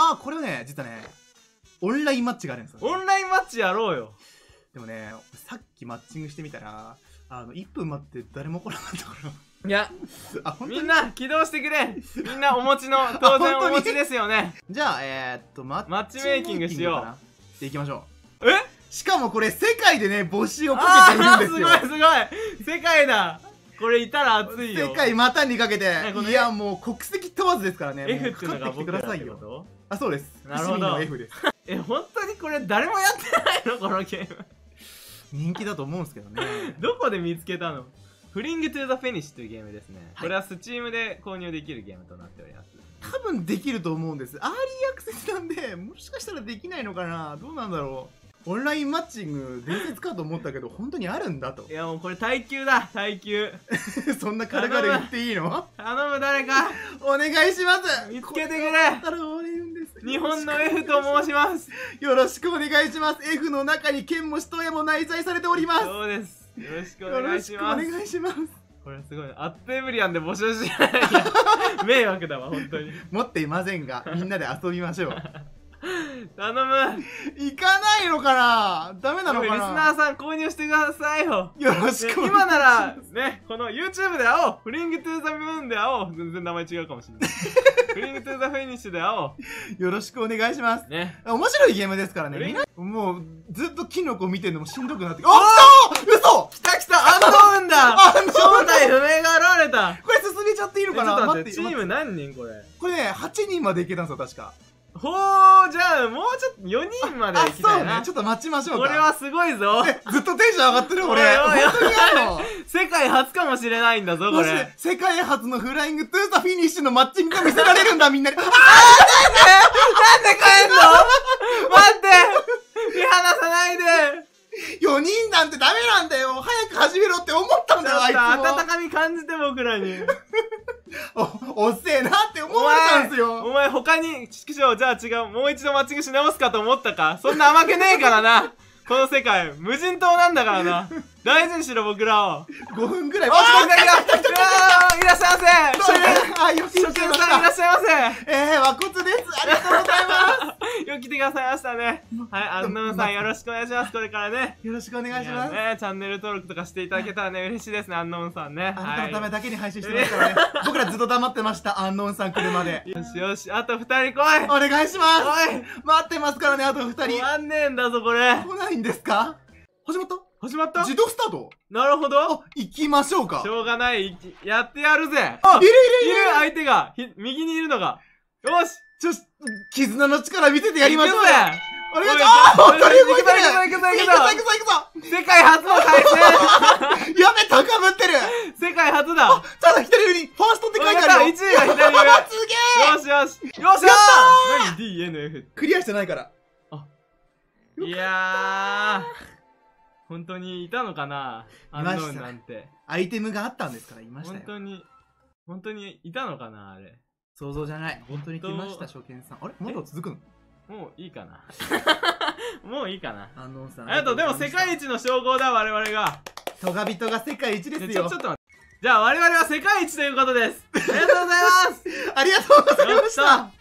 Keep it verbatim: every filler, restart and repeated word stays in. あー、これはね、実はね、オンラインマッチがあるんですよ、ね。オンラインマッチやろうよ。でもね、さっきマッチングしてみたら、あの、いっぷん待って誰も来なかったから。いや、あ、みんな起動してくれ。みんなお持ちの、当然お持ちですよね。じゃあ、えー、っとマッ、マッチメイキングしよう。していきましょう。え、しかもこれ世界でね、募集をかけてるんですよ。あ、すごいすごい。世界だ。これいたら熱いよ。世界股にかけて、いや、もう国籍問わずですからね。F っていうのが僕らってこと？あ、そうです。なるほど。F です。え、本当にこれ誰もやってないの、このゲーム。人気だと思うんですけどね。どこで見つけたの？Fling to the Finish というゲームですね。はい、これは スチーム で購入できるゲームとなっております。多分できると思うんです。アーリーアクセスなんで、もしかしたらできないのかな、どうなんだろう。オンラインマッチング、伝説かと思ったけど、本当にあるんだと。いや、もうこれ耐久だ、耐久。そんな軽々言っていいの？頼む、頼む誰か。お願いします。見つけてくれ。日本の F と申します。よろしくお願いします。F の中に剣も死闘屋も内在されております。そうです。よろしくお願いします。お願いします。これすごい、アットエブリアンで募集しない。迷惑だわ、本当に。持っていませんが、みんなで遊びましょう。頼む。行かないのかな、ダメなのかな。リスナーさん購入してくださいよ。よろしくお願いします。今なら、ね、この YouTube で会おう。フリングトゥーザムーンで会おう。全然名前違うかもしれない。フリングトゥーザフィニッシュで会おう。よろしくお願いします。ね。面白いゲームですからね。もう、ずっとキノコ見てるのもしんどくなって。あっ、嘘、来た来た、アンドウンだ。正体不明が現れた。これ進めちゃっていいのかな。待って、チーム何人これ？これね、はちにんまでいけたんですよ、確か。ほー、じゃあもうちょっとよにんまで行きたいな。あ、そうね、ちょっと待ちましょうか。これはすごいぞ。ずっとテンション上がってる俺。本当にあるの、世界初かもしれないんだぞこれ。世界初のフライングトゥーザフィニッシュのマッチングが見せられるんだ、みんなに。あー、なんでなんで帰んの。待って、見放さないで。よにんなんてダメなんだよ。早く始めろって思ったんだよ、あいつも。温かみ感じて僕らに。お、おっせえなって思ったんですよ。お前、他に、畜生、じゃあ違う、もう一度マッチングし直すかと思ったか。そんな甘くねえからな。この世界、無人島なんだからな。大事にしろ、僕らを。ごふんぐらい、マッチングだけが、いらっしゃいませ。あ、よく来てください。いらっしゃいませ。ええ、和骨です。ありがとうございます。よく来てくださいましたね。はい、アンノンさん、よろしくお願いします。これからね。よろしくお願いします。ね、チャンネル登録とかしていただけたらね、嬉しいですね、アンノンさんね。あなたのためだけに配信してますからね。僕らずっと黙ってました、アンノンさん来るまで。よしよし、あとふたり来い。お願いします。おい、待ってますからね、あとふたり。終わんねえんだぞ、これ。来ないんですか？始まった？始まった？自動スタート？なるほど。あ、行きましょうか。しょうがない。やってやるぜ。あ、いるいるいる。相手が、右にいるのが。よし。ちょ、絆の力見せてやりましょう。お願いします。あ、本当に動いてる。行くぞ行くぞ行くぞ。世界初の対戦。やべ、高ぶってる。世界初だ。あ、ただ左上に、ファーストって書いてあるよ。いちいが左上。すげえ。よしよし。よしよし。何 D、N、F。クリアしてないから。あ。いやー。本当にいたのかな、アンノーンなんて。アイテムがあったんですから、いましたよ。本当に、本当にいたのかな、あれ。想像じゃない。本当に来ました、初見さん。あれ、まだ続くの？もういいかな。もういいかな。アンノーンさん。ありがとう、でも世界一の称号だ、我々が。トガビトが世界一ですよ。ちょ、ちょっと待って。じゃあ、我々は世界一ということです。ありがとうございます。ありがとうございました。